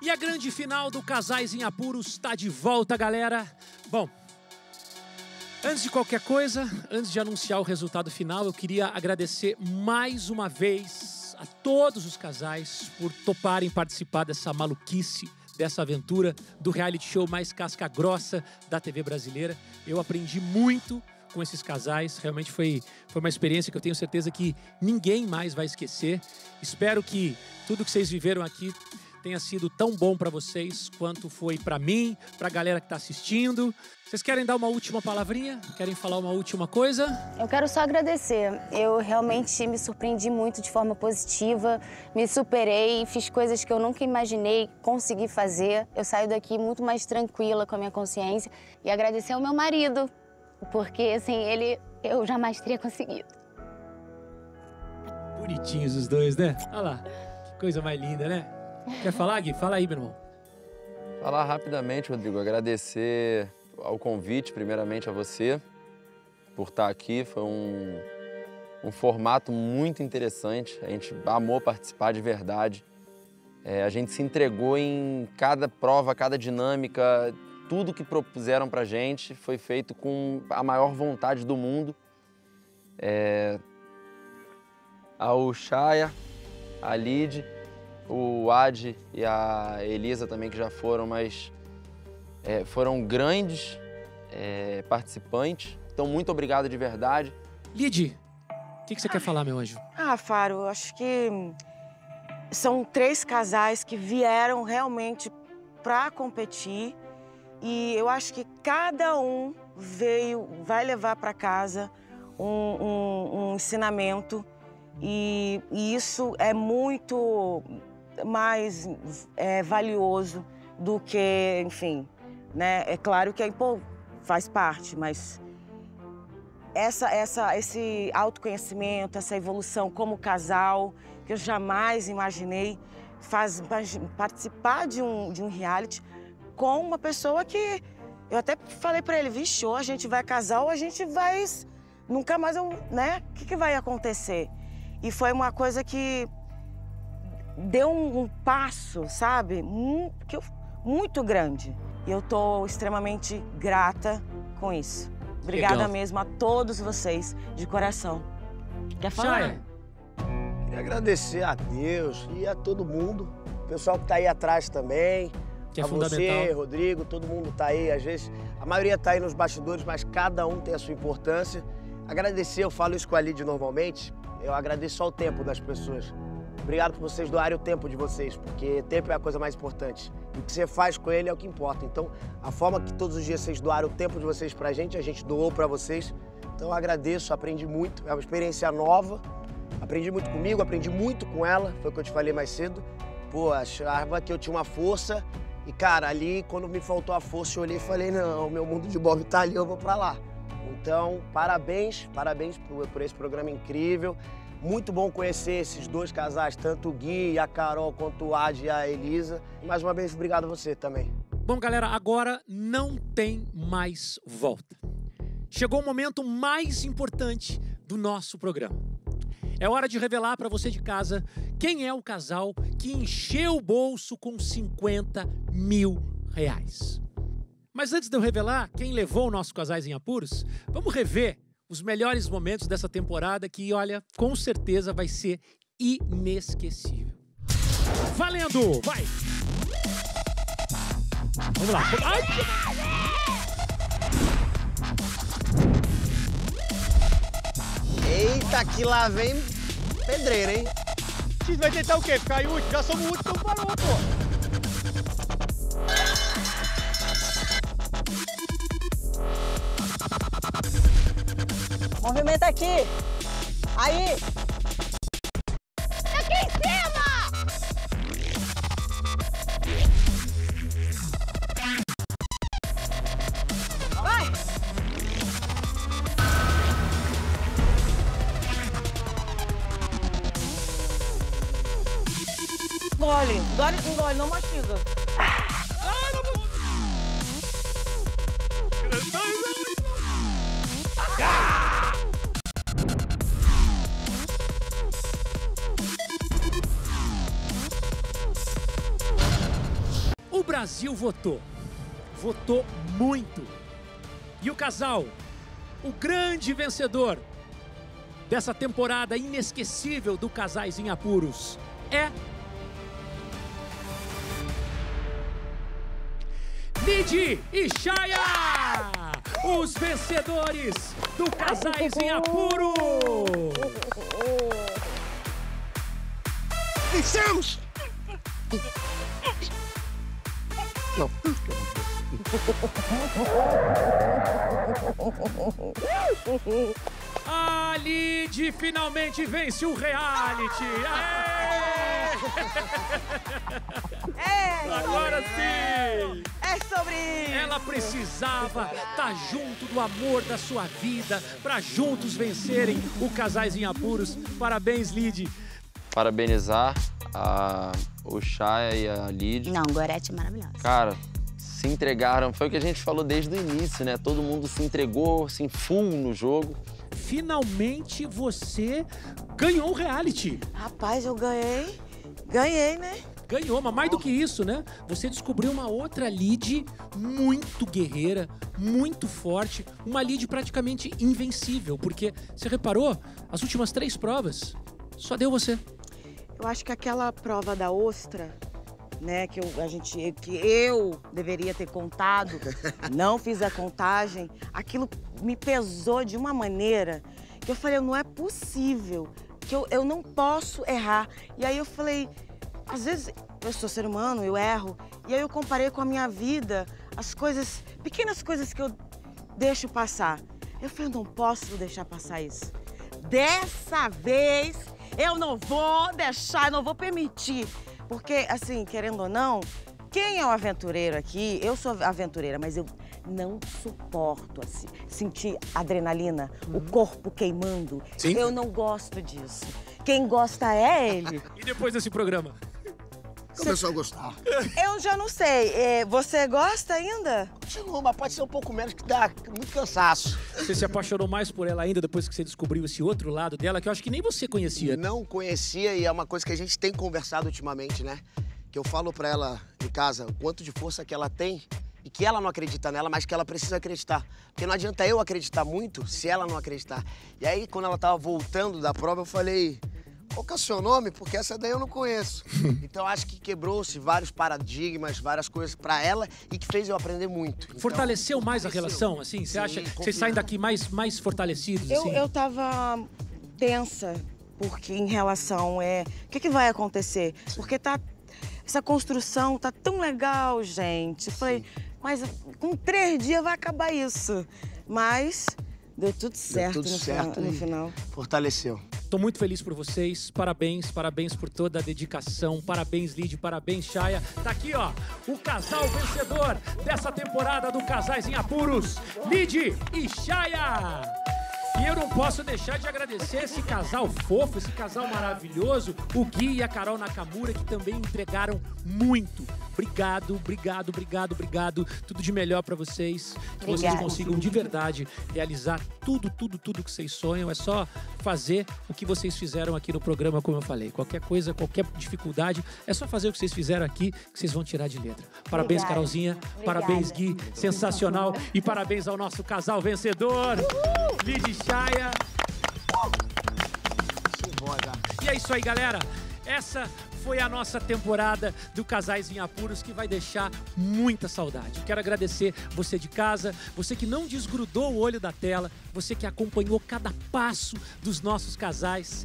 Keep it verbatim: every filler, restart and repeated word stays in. E a grande final do Casais em Apuros está de volta, galera. Bom, antes de qualquer coisa, antes de anunciar o resultado final, eu queria agradecer mais uma vez a todos os casais por toparem participar dessa maluquice, dessa aventura do reality show mais casca grossa da T V brasileira. Eu aprendi muito com esses casais, realmente foi, foi uma experiência que eu tenho certeza que ninguém mais vai esquecer. Espero que tudo que vocês viveram aqui tenha sido tão bom para vocês quanto foi para mim, para a galera que está assistindo. Vocês querem dar uma última palavrinha? Querem falar uma última coisa? Eu quero só agradecer. Eu realmente me surpreendi muito de forma positiva, me superei, fiz coisas que eu nunca imaginei conseguir fazer. Eu saio daqui muito mais tranquila com a minha consciência e agradecer ao meu marido, porque sem ele eu jamais teria conseguido. Bonitinhos os dois, né? Olha lá, que coisa mais linda, né? Quer falar, Gui? Fala aí, meu irmão. Falar rapidamente, Rodrigo. Agradecer ao convite, primeiramente a você, por estar aqui. Foi um, um formato muito interessante. A gente amou participar de verdade. É, a gente se entregou em cada prova, cada dinâmica. Tudo que propuseram pra gente foi feito com a maior vontade do mundo. É, ao Shia, a Lidi, o Adi e a Elisa também, que já foram, mas é, foram grandes é, participantes. Então, muito obrigado de verdade. Lidi, o que, que você ah, quer falar, meu anjo? Ah, Faro, eu acho que são três casais que vieram realmente para competir e eu acho que cada um veio, vai levar para casa um, um, um ensinamento e, e isso é muito mais é, valioso do que, enfim, né? É claro que aí, pô, faz parte, mas essa, essa, esse autoconhecimento, essa evolução como casal, que eu jamais imaginei, faz, participar de um, de um reality com uma pessoa que... Eu até falei pra ele, vixe, ou a gente vai casar ou a gente vai... Nunca mais eu... né? O que, que vai acontecer? E foi uma coisa que deu um, um passo, sabe? Muito, que eu, muito grande. E eu tô extremamente grata com isso. Obrigada Legal. mesmo a todos vocês, de coração. Quer falar? Né? Queria agradecer a Deus e a todo mundo. O pessoal que tá aí atrás também. Que é a você, Rodrigo, todo mundo tá aí. Às vezes, a maioria tá aí nos bastidores, mas cada um tem a sua importância. Agradecer, eu falo isso com a Lidi normalmente, eu agradeço só o tempo das pessoas. Obrigado por vocês doarem o tempo de vocês, porque tempo é a coisa mais importante. E o que você faz com ele é o que importa. Então, a forma que todos os dias vocês doaram o tempo de vocês pra gente, a gente doou pra vocês. Então, eu agradeço, aprendi muito. É uma experiência nova. Aprendi muito comigo, aprendi muito com ela. Foi o que eu te falei mais cedo. Pô, achava que eu tinha uma força. E, cara, ali, quando me faltou a força, eu olhei e falei, não, meu mundo de Bob tá ali, eu vou pra lá. Então, parabéns, parabéns por, por esse programa incrível. Muito bom conhecer esses dois casais, tanto o Gui e a Carol, quanto o Adi e a Elisa. Mais uma vez, obrigado a você também. Bom, galera, agora não tem mais volta. Chegou o momento mais importante do nosso programa. É hora de revelar pra você de casa quem é o casal que encheu o bolso com cinquenta mil reais. Mas antes de eu revelar quem levou o nosso Casais em Apuros, vamos rever os melhores momentos dessa temporada que, olha, com certeza vai ser inesquecível. Valendo! Vai! Vamos lá! Ai! Eita, que lá vem pedreira, hein? Vocês vão tentar o quê? Ficar em último? Já somos o último, parou, pô! Movimenta aqui! Aí! Aqui em cima! Vai! Engole, engole, engole, não mastiga. Ai, não vou... Brasil votou. Votou muito. E o casal, o grande vencedor dessa temporada inesquecível do Casais em Apuros, é... Lidi e Shia, os vencedores do Casais em Apuros! Vencemos! Não. A Lidi finalmente vence o reality! Aê! É, agora sim! É sobre isso! Ela precisava estar junto do amor da sua vida para juntos vencerem o Casais em Apuros. Parabéns, Lidi! Parabenizar a, o Shia e a Lidi. Não, Goretti é maravilhosa. Cara, se entregaram. Foi o que a gente falou desde o início, né? Todo mundo se entregou, assim, full no jogo. Finalmente você ganhou o reality. Rapaz, eu ganhei. Ganhei, né? Ganhou, mas mais do que isso, né? Você descobriu uma outra Lidi muito guerreira, muito forte. Uma Lidi praticamente invencível, porque você reparou, as últimas três provas, só deu você. Eu acho que aquela prova da ostra, né, que eu, a gente, que eu deveria ter contado, não fiz a contagem, aquilo me pesou de uma maneira que eu falei, não é possível, que eu, eu não posso errar. E aí eu falei, às vezes, eu sou ser humano, eu erro, e aí eu comparei com a minha vida, as coisas, pequenas coisas que eu deixo passar. Eu falei, eu não posso deixar passar isso. Dessa vez, eu não vou deixar, eu não vou permitir. Porque, assim, querendo ou não, quem é o aventureiro aqui? Eu sou aventureira, mas eu não suporto, assim, sentir adrenalina, uhum. o corpo queimando. Sim. Eu não gosto disso. Quem gosta é ele. E depois desse programa? Começou a gostar. Eu já não sei. Você gosta ainda? Continua, mas pode ser um pouco menos, que dá muito cansaço. Você se apaixonou mais por ela ainda depois que você descobriu esse outro lado dela, que eu acho que nem você conhecia. Não conhecia, e é uma coisa que a gente tem conversado ultimamente, né? Que eu falo pra ela de casa o quanto de força que ela tem e que ela não acredita nela, mas que ela precisa acreditar. Porque não adianta eu acreditar muito se ela não acreditar. E aí, quando ela tava voltando da prova, eu falei... Qual é o seu nome? Porque essa daí eu não conheço. Então acho que quebrou-se vários paradigmas, várias coisas pra ela e que fez eu aprender muito. Então, fortaleceu mais fortaleceu. a relação, assim? Você Sim, acha que vocês saem daqui mais, mais fortalecidos? Eu, assim? eu tava tensa, porque em relação é... O que, que vai acontecer? Porque tá... Essa construção tá tão legal, gente. Falei, mas com três dias vai acabar isso. Mas deu tudo certo, deu tudo no, certo final, no final. Fortaleceu. Estou muito feliz por vocês, parabéns, parabéns por toda a dedicação, parabéns Lidi, parabéns Shia. Tá aqui, ó, o casal vencedor dessa temporada do Casais em Apuros, Lidi e Shia. E eu não posso deixar de agradecer esse casal fofo, esse casal maravilhoso, o Gui e a Carol Nakamura, que também entregaram muito. Obrigado, obrigado, obrigado, obrigado. Tudo de melhor pra vocês. Que Obrigada. vocês consigam de verdade realizar tudo, tudo, tudo que vocês sonham. É só fazer o que vocês fizeram aqui no programa, como eu falei. Qualquer coisa, qualquer dificuldade, é só fazer o que vocês fizeram aqui, que vocês vão tirar de letra. Parabéns, Obrigada. Carolzinha. Obrigada. Parabéns, Gui. Obrigada. Sensacional. E parabéns ao nosso casal vencedor, Lidi e Shia. E é isso aí, galera. Essa foi a nossa temporada do Casais em Apuros, que vai deixar muita saudade. Quero agradecer você de casa, você que não desgrudou o olho da tela, você que acompanhou cada passo dos nossos casais.